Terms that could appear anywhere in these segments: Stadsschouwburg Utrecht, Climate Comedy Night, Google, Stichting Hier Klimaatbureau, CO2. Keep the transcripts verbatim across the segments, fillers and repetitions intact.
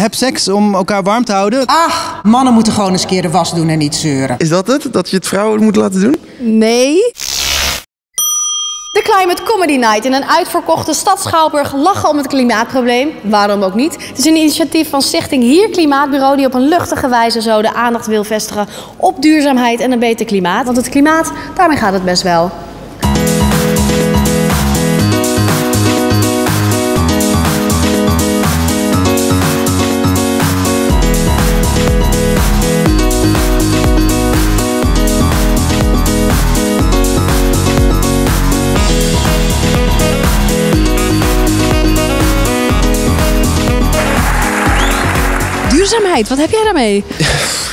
heb seks om elkaar warm te houden. Ach, mannen moeten gewoon eens een keer de was doen en niet zeuren. Is dat het? Dat je het vrouwen moet laten doen? Nee. De Climate Comedy Night in een uitverkochte stad Schouwburg lachen om het klimaatprobleem. Waarom ook niet? Het is een initiatief van Stichting Hier Klimaatbureau die op een luchtige wijze zo de aandacht wil vestigen op duurzaamheid en een beter klimaat. Want het klimaat, daarmee gaat het best wel. Duurzaamheid, wat heb jij daarmee? Ja,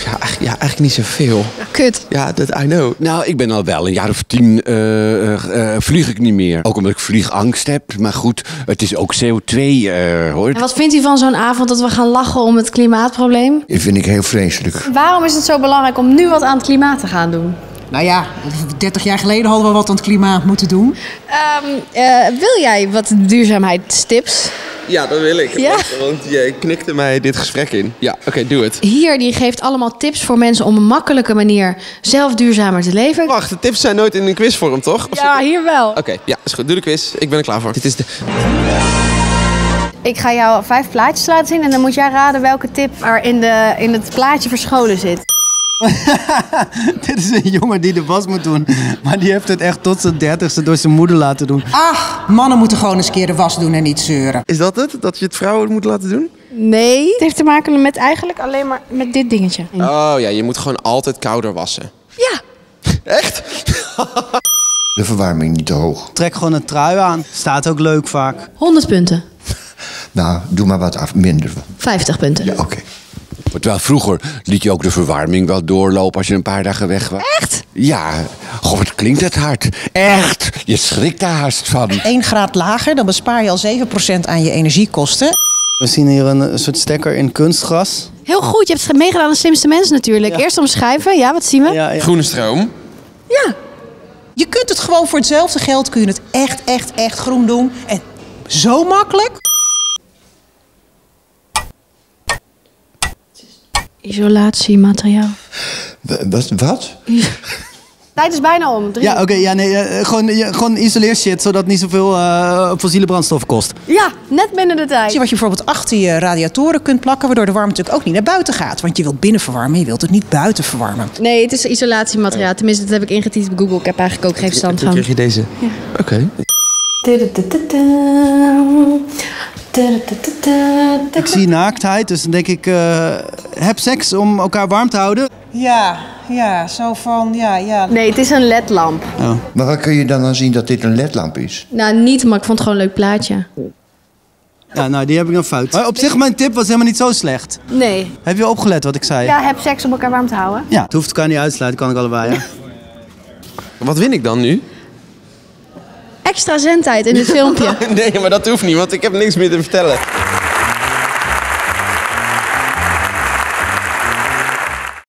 eigenlijk, ja, eigenlijk niet zoveel. Kut. Ja, dat I know. Nou, ik ben al wel een jaar of tien uh, uh, vlieg ik niet meer. Ook omdat ik vliegangst heb. Maar goed, het is ook C O twee uh, hoor. En wat vindt u van zo'n avond dat we gaan lachen om het klimaatprobleem? Dat vind ik heel vreselijk. Waarom is het zo belangrijk om nu wat aan het klimaat te gaan doen? Nou ja, dertig jaar geleden hadden we wat aan het klimaat moeten doen. Um, uh, wil jij wat duurzaamheidstips? Ja, dat wil ik. Ja? Want jij knikte mij dit gesprek in. Ja, oké, okay, doe het. Hier, die geeft allemaal tips voor mensen om een makkelijke manier zelf duurzamer te leven. Wacht, de tips zijn nooit in een quizvorm, toch? Of ja, hier wel. Oké, okay, ja, is goed. Doe de quiz. Ik ben er klaar voor. Dit is de... Ik ga jou vijf plaatjes laten zien en dan moet jij raden welke tip er in, de, in het plaatje verscholen zit. Dit is een jongen die de was moet doen, maar die heeft het echt tot zijn dertigste door zijn moeder laten doen. Ach, mannen moeten gewoon eens een keer de was doen en niet zeuren. Is dat het? Dat je het vrouwen moet laten doen? Nee. Het heeft te maken met eigenlijk alleen maar met dit dingetje. Oh ja, je moet gewoon altijd kouder wassen. Ja. Echt? De verwarming niet te hoog. Trek gewoon een trui aan. Staat ook leuk vaak. honderd punten. Nou, doe maar wat af, minder. vijftig punten. Ja, oké. Okay. Terwijl vroeger liet je ook de verwarming wel doorlopen als je een paar dagen weg was. Echt? Ja. Goh, wat klinkt het hard. Echt. Je schrikt daar haast van. één graad lager, dan bespaar je al zeven procent aan je energiekosten. We zien hier een soort stekker in kunstgras. Heel goed, je hebt meegedaan aan de slimste mensen natuurlijk. Ja. Eerst omschrijven, ja, wat zien we? Ja, ja. Groene stroom. Ja. Je kunt het gewoon voor hetzelfde geld, kun je het echt, echt, echt groen doen. En zo makkelijk. Isolatiemateriaal. Wat? Wat? Ja. Tijd is bijna om. Drie. Ja, oké. Okay, ja, nee, gewoon, gewoon isoleer shit, zodat het niet zoveel uh, fossiele brandstof kost. Ja, net binnen de tijd. Zie wat je bijvoorbeeld achter je radiatoren kunt plakken, waardoor de warmte natuurlijk ook niet naar buiten gaat. Want je wilt binnen verwarmen, je wilt het niet buiten verwarmen. Nee, het is isolatiemateriaal. Tenminste, dat heb ik ingetypt op Google. Ik heb eigenlijk ook geen verstand van. Krijg je deze? Ja. Oké. Okay. Ik zie naaktheid, dus dan denk ik, uh, heb seks om elkaar warm te houden. Ja, ja, zo van, ja, ja. Nee, het is een ledlamp. Oh. Maar waar kun je dan aan zien dat dit een ledlamp is? Nou, niet, maar ik vond het gewoon een leuk plaatje. Ja, nou, die heb ik dan fout. Maar op zich, mijn tip was helemaal niet zo slecht. Nee. Heb je opgelet wat ik zei? Ja, heb seks om elkaar warm te houden. Ja, het hoeft elkaar niet uit te sluiten, kan ik allebei, ja. Wat win ik dan nu? Extra zendtijd in dit filmpje. Nee, maar dat hoeft niet, want ik heb niks meer te vertellen.